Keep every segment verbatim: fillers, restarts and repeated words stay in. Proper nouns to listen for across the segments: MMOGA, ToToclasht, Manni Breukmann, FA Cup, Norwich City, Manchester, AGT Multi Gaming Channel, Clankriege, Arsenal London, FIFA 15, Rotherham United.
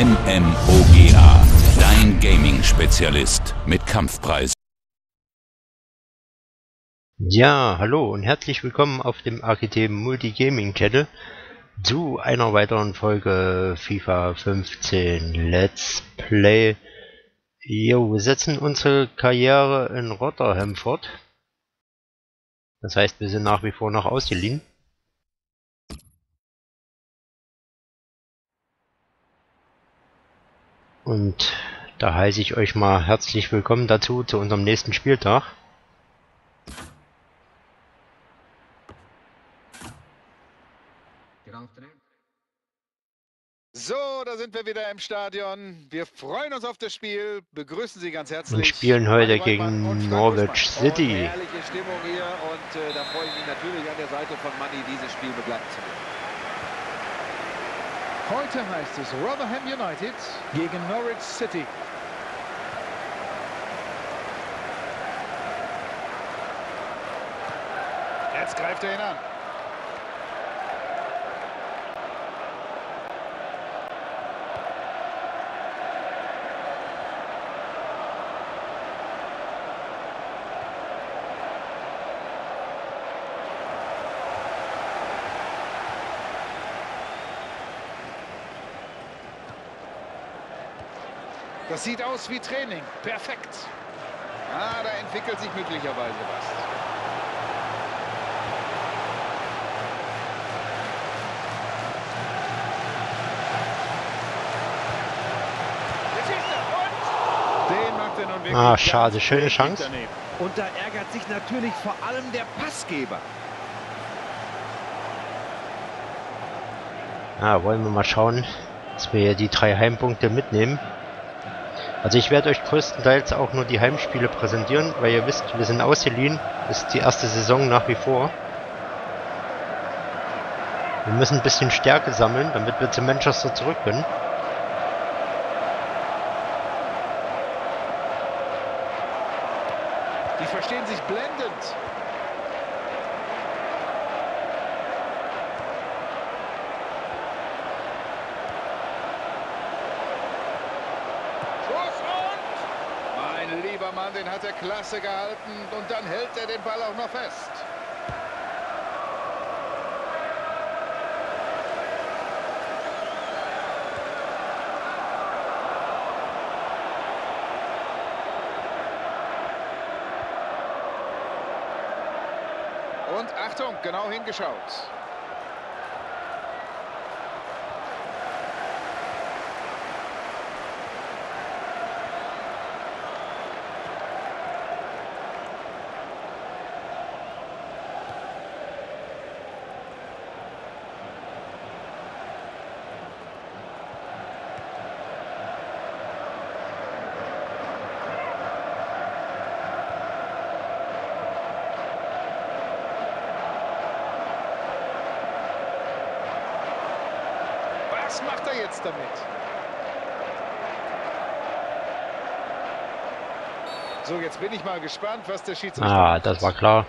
M M O G A, dein Gaming-Spezialist mit Kampfpreis. Ja, hallo und herzlich willkommen auf dem A G T Multi Gaming Channel zu einer weiteren Folge FIFA fünfzehn Let's Play. Jo, wir setzen unsere Karriere in Rotherham fort. Das heißt, wir sind nach wie vor noch ausgeliehen. Und da heiße ich euch mal herzlich willkommen dazu, zu unserem nächsten Spieltag. So, da sind wir wieder im Stadion. Wir freuen uns auf das Spiel. Begrüßen Sie ganz herzlich. Wir spielen heute gegen Norwich City. Eine herrliche Stimmung hier und äh, da freue ich mich natürlich an der Seite von Manni, dieses Spiel begleiten zu können. Heute heißt es Rotherham United gegen Norwich City. Jetzt greift er ihn an. Das sieht aus wie Training. Perfekt. Ah, da entwickelt sich möglicherweise was. Den macht er nun wirklich. Ah, schade. Schöne Chance. Und da ärgert sich natürlich vor allem der Passgeber. Ah, wollen wir mal schauen, dass wir hier die drei Heimpunkte mitnehmen. Also ich werde euch größtenteils auch nur die Heimspiele präsentieren, weil ihr wisst, wir sind ausgeliehen. Das ist die erste Saison nach wie vor. Wir müssen ein bisschen Stärke sammeln, damit wir zu Manchester zurück können. Die verstehen sich blendend. Den hat er klasse gehalten und dann hält er den Ball auch noch fest. Und Achtung, genau hingeschaut. Was macht er jetzt damit? So, jetzt bin ich mal gespannt, was der Schiedsrichter... Ah, das war klar.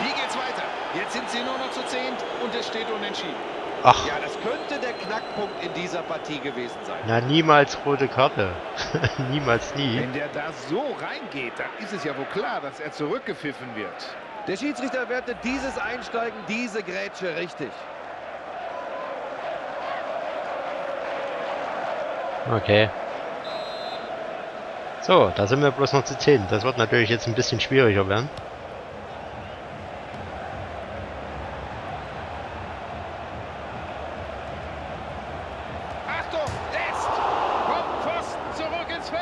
Wie geht's weiter? Jetzt sind sie nur noch zu zehnt und es steht unentschieden. Ach. Ja, das könnte der Knackpunkt in dieser Partie gewesen sein. Na, niemals rote Karte. Niemals nie. Wenn der da so reingeht, dann ist es ja wohl klar, dass er zurückgepfiffen wird. Der Schiedsrichter wertet dieses Einsteigen, diese Grätsche richtig. Okay. So, da sind wir bloß noch zu zehn. Das wird natürlich jetzt ein bisschen schwieriger werden. Achtung, jetzt! Kommt Pfosten zurück ins Feld!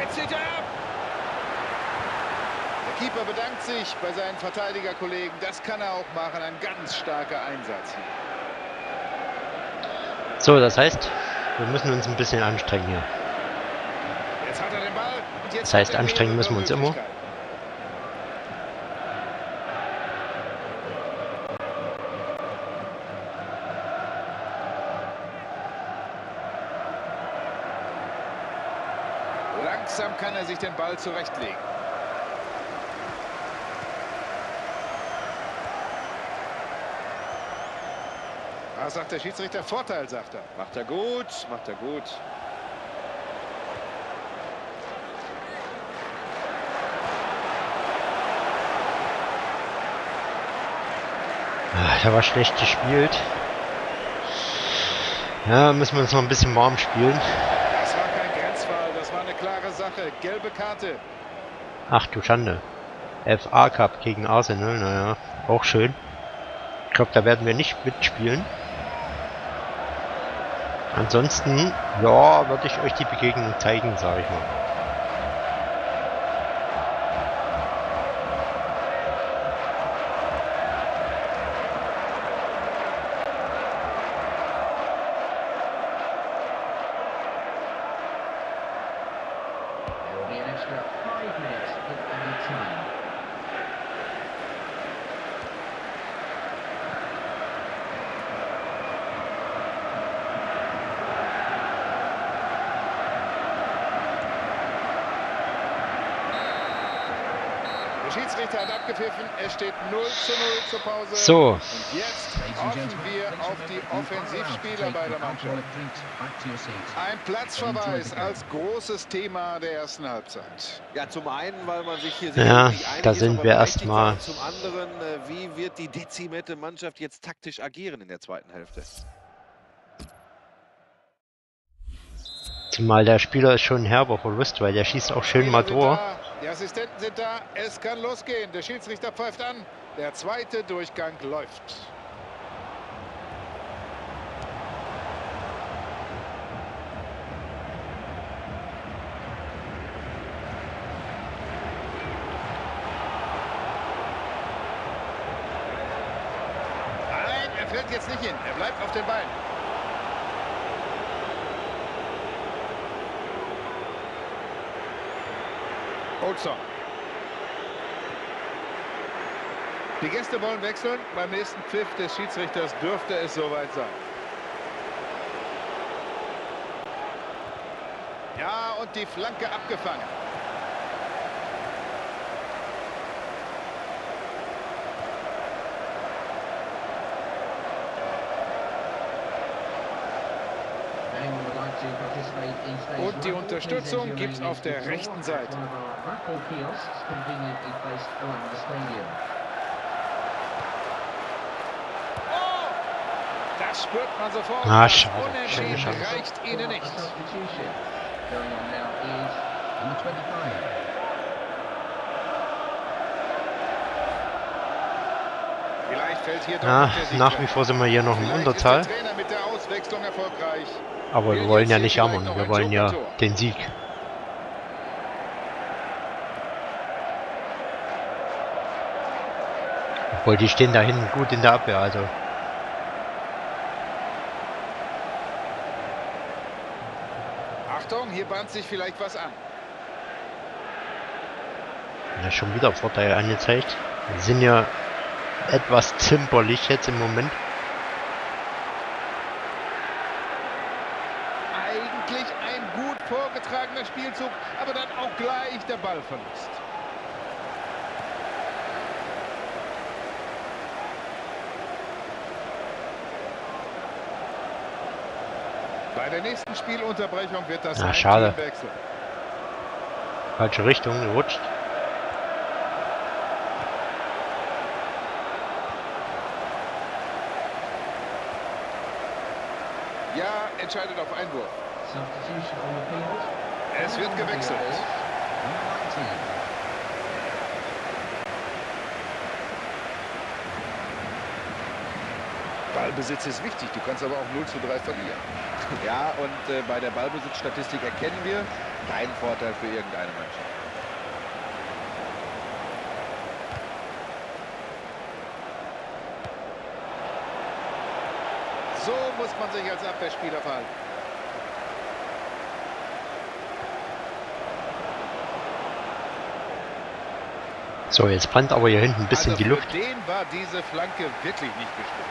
Jetzt zieht er ab! Der Keeper bedankt sich bei seinen Verteidigerkollegen. Das kann er auch machen. Ein ganz starker Einsatz. So, das heißt, wir müssen uns ein bisschen anstrengen hier. Jetzt hat er den Ball und jetzt. Das heißt, anstrengen müssen wir uns immer. Langsam kann er sich den Ball zurechtlegen. Was sagt der Schiedsrichter? Vorteil, sagt er. Macht er gut, macht er gut. Der war schlecht gespielt. Ja, müssen wir uns noch ein bisschen warm spielen. Das war kein Grenzfall, das war eine klare Sache. Gelbe Karte. Ach du Schande. F A Cup gegen Arsenal, naja, auch schön. Ich glaube, da werden wir nicht mitspielen. Ansonsten, ja, würde ich euch die Begegnung zeigen, sage ich mal. Schiedsrichter hat abgepfiffen, es steht null zu null zur Pause. So. Und jetzt hoffen wir auf die Offensivspieler beider Mannschaft. Ein Platzverweis als großes Thema der ersten Halbzeit. Ja, zum einen, weil man sich hier sehr ja, da sind wir erstmal. Zum anderen, wie wird die dezimierte Mannschaft jetzt taktisch agieren in der zweiten Hälfte? Zumal der Spieler ist schon ein herber Verlust, weil der schießt auch schön mal Tor. Die Assistenten sind da, es kann losgehen. Der Schiedsrichter pfeift an, der zweite Durchgang läuft. Nein, er fällt jetzt nicht hin, er bleibt auf den Beinen. Die Gäste wollen wechseln. Beim nächsten Pfiff des Schiedsrichters dürfte es soweit sein. Ja, und die Flanke abgefangen. Und die Unterstützung gibt es auf der rechten Seite. Das spürt man sofort. Ah, schade. Unentschieden reicht ihnen nicht. Ja, nach wie vor sind wir hier noch im Untertal. Aber wir wollen ja nicht jammern, wir wollen ja den Sieg. Obwohl, die stehen da hinten gut in der Abwehr, also. Achtung, hier bahnt sich vielleicht was an. Ja, schon wieder Vorteil angezeigt. Wir sind ja etwas zimperlich jetzt im Moment. Vorgetragener Spielzug, aber dann auch gleich der Ballverlust. Bei der nächsten Spielunterbrechung wird das Ach, schade. Wechsel. Falsche Richtung gerutscht. Ja, entscheidet auf Einwurf. Es wird gewechselt. Ballbesitz ist wichtig, du kannst aber auch null zu drei verlieren. Ja, und äh, bei der Ballbesitzstatistik erkennen wir keinen Vorteil für irgendeine Mannschaft. So muss man sich als Abwehrspieler verhalten. So, jetzt brennt aber hier hinten ein bisschen also die Luft. Für den war diese Flanke wirklich nicht bestimmt.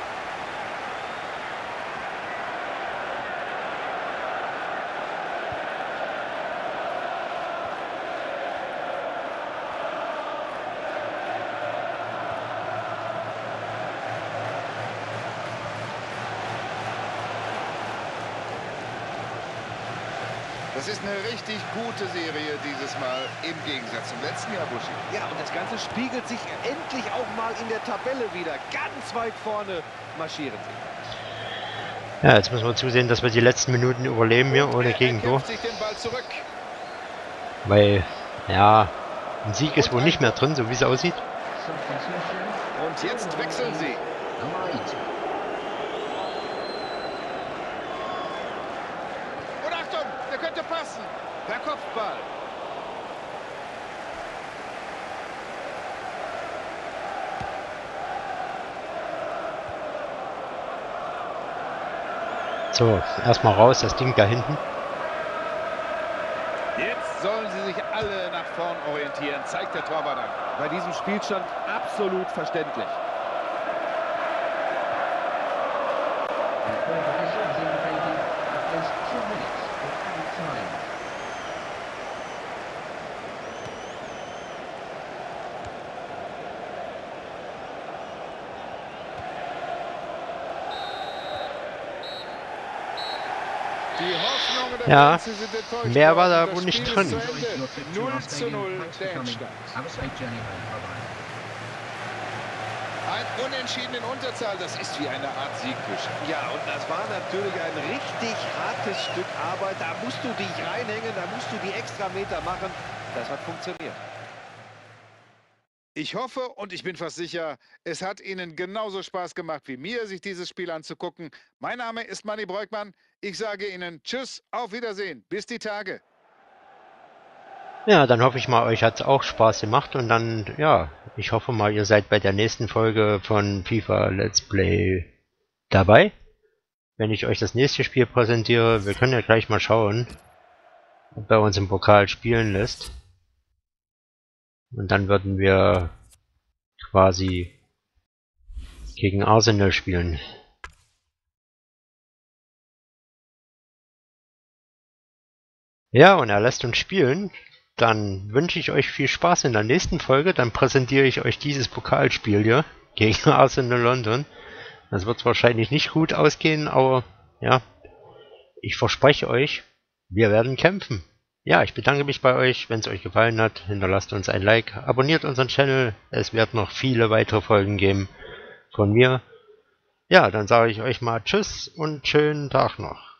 Das ist eine richtig gute Serie dieses Mal, im Gegensatz zum letzten Jahr, Buschi. Ja, und das Ganze spiegelt sich endlich auch mal in der Tabelle wieder. Ganz weit vorne marschieren sie. Ja, jetzt müssen wir zusehen, dass wir die letzten Minuten überleben hier, und ohne Gegentor. Weil, ja, ein Sieg ist wohl nicht mehr drin, so wie es aussieht. Und jetzt wechseln sie. Und Achtung, der könnte passen. Per Kopfball. So, erstmal raus, das Ding da hinten. Jetzt sollen sie sich alle nach vorn orientieren, zeigt der Torwart an. Bei diesem Spielstand absolut verständlich. Ja, mehr war da wohl nicht drin. null zu null der Endstand. Ein Unentschieden in Unterzahl, das ist wie eine Art Siegtisch. Ja, und das war natürlich ein richtig hartes Stück Arbeit. Da musst du dich reinhängen, da musst du die extra Meter machen. Das hat funktioniert. Ich hoffe und ich bin fast sicher, es hat Ihnen genauso Spaß gemacht wie mir, sich dieses Spiel anzugucken. Mein Name ist Manni Breukmann. Ich sage Ihnen Tschüss, auf Wiedersehen, bis die Tage. Ja, dann hoffe ich mal, euch hat es auch Spaß gemacht. Und dann, ja, ich hoffe mal, ihr seid bei der nächsten Folge von FIFA Let's Play dabei. Wenn ich euch das nächste Spiel präsentiere, wir können ja gleich mal schauen, ob er uns im Pokal spielen lässt. Und dann würden wir quasi gegen Arsenal spielen. Ja, und er lässt uns spielen. Dann wünsche ich euch viel Spaß in der nächsten Folge. Dann präsentiere ich euch dieses Pokalspiel hier gegen Arsenal London. Das wird wahrscheinlich nicht gut ausgehen, aber ja, ich verspreche euch, wir werden kämpfen. Ja, ich bedanke mich bei euch, wenn es euch gefallen hat, hinterlasst uns ein Like, abonniert unseren Channel, es wird noch viele weitere Folgen geben von mir. Ja, dann sage ich euch mal Tschüss und schönen Tag noch.